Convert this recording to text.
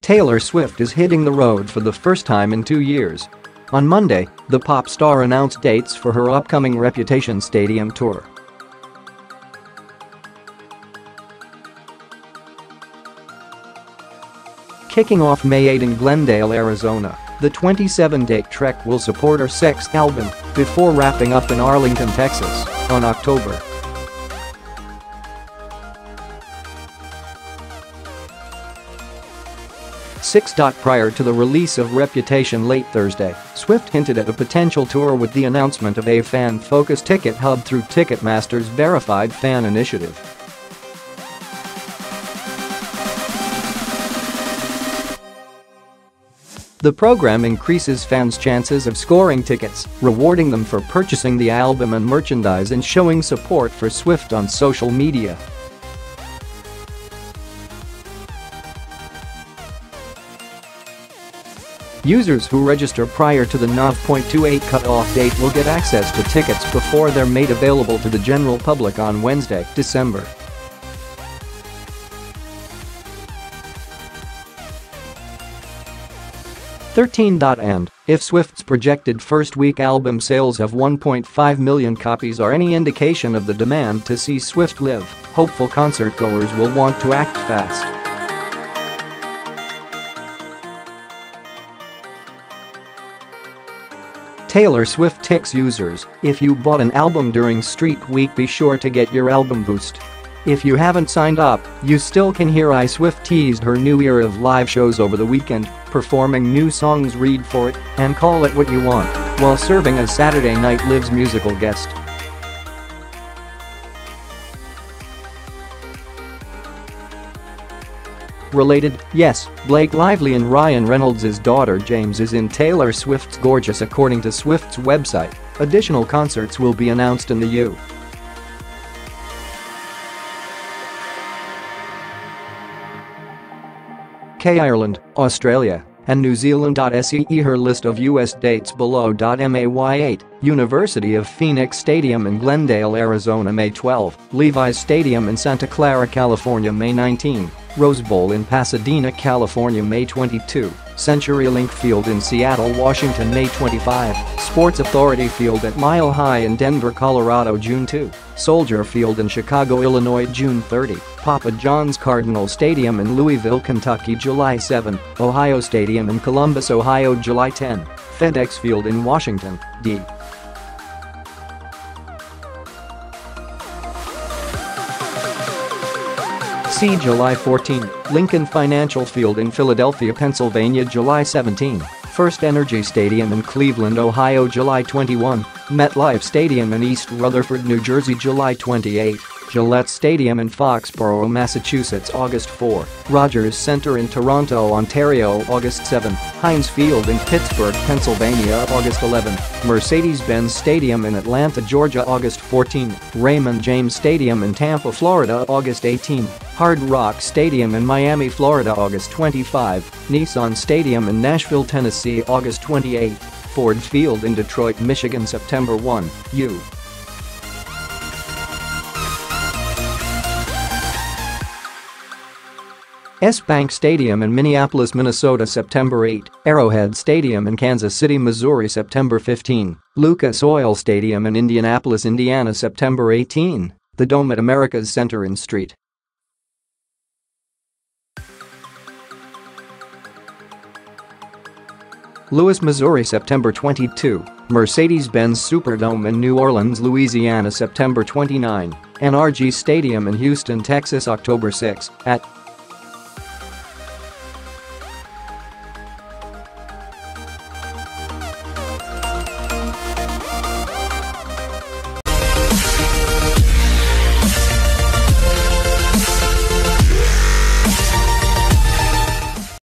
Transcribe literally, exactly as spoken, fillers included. Taylor Swift is hitting the road for the first time in two years. On Monday, the pop star announced dates for her upcoming Reputation Stadium tour. Kicking off May eighth in Glendale, Arizona, the twenty-seven-date trek will support her sixth album, before wrapping up in Arlington, Texas, on October. six. Prior to the release of Reputation late Thursday, Swift hinted at a potential tour with the announcement of a fan-focused ticket hub through Ticketmaster's Verified Fan initiative. The program increases fans' chances of scoring tickets, rewarding them for purchasing the album and merchandise and showing support for Swift on social media. Users who register prior to the nine twenty-eight cutoff date will get access to tickets before they're made available to the general public on Wednesday, December. thirteen. And if Swift's projected first-week album sales of one point five million copies are any indication of the demand to see Swift live, hopeful concertgoers will want to act fast. Taylor Swift ticks users, if you bought an album during Street Week, be sure to get your album boost. If you haven't signed up, you still can hear I. Swift teased her new era of live shows over the weekend, performing new songs Read For It and Call It What You Want, while serving as Saturday Night Live's musical guest. Related, yes, Blake Lively and Ryan Reynolds' daughter James is in Taylor Swift's Gorgeous, according to Swift's website. Additional concerts will be announced in the U S Ireland, Australia, and New Zealand. See her list of U S dates below. May eighth, University of Phoenix Stadium in Glendale, Arizona. May twelfth, Levi's Stadium in Santa Clara, California. May nineteenth, Rose Bowl in Pasadena, California. May twenty-second, CenturyLink Field in Seattle, Washington. May twenty-fifth, Sports Authority Field at Mile High in Denver, Colorado. June second, Soldier Field in Chicago, Illinois. June thirtieth, Papa John's Cardinal Stadium in Louisville, Kentucky. July seventh, Ohio Stadium in Columbus, Ohio. July tenth, FedEx Field in Washington, D C See July fourteenth, Lincoln Financial Field in Philadelphia, Pennsylvania. July seventeenth, First Energy Stadium in Cleveland, Ohio. July twenty-first, MetLife Stadium in East Rutherford, New Jersey. July twenty-eighth, Gillette Stadium in Foxborough, Massachusetts. August fourth, Rogers Center in Toronto, Ontario. August seventh, Heinz Field in Pittsburgh, Pennsylvania. August eleventh, Mercedes-Benz Stadium in Atlanta, Georgia. August fourteenth, Raymond James Stadium in Tampa, Florida. August eighteenth, Hard Rock Stadium in Miami, Florida. August twenty-fifth, Nissan Stadium in Nashville, Tennessee. August twenty-eighth, Ford Field in Detroit, Michigan. September first, U. S. Bank Stadium in Minneapolis, Minnesota. September eighth, Arrowhead Stadium in Kansas City, Missouri. September fifteenth, Lucas Oil Stadium in Indianapolis, Indiana. September eighteenth, The Dome at America's Center in St. Louis, Missouri. September twenty-second, Mercedes-Benz Superdome in New Orleans, Louisiana. September twenty-ninth, N R G Stadium in Houston, Texas. October sixth, at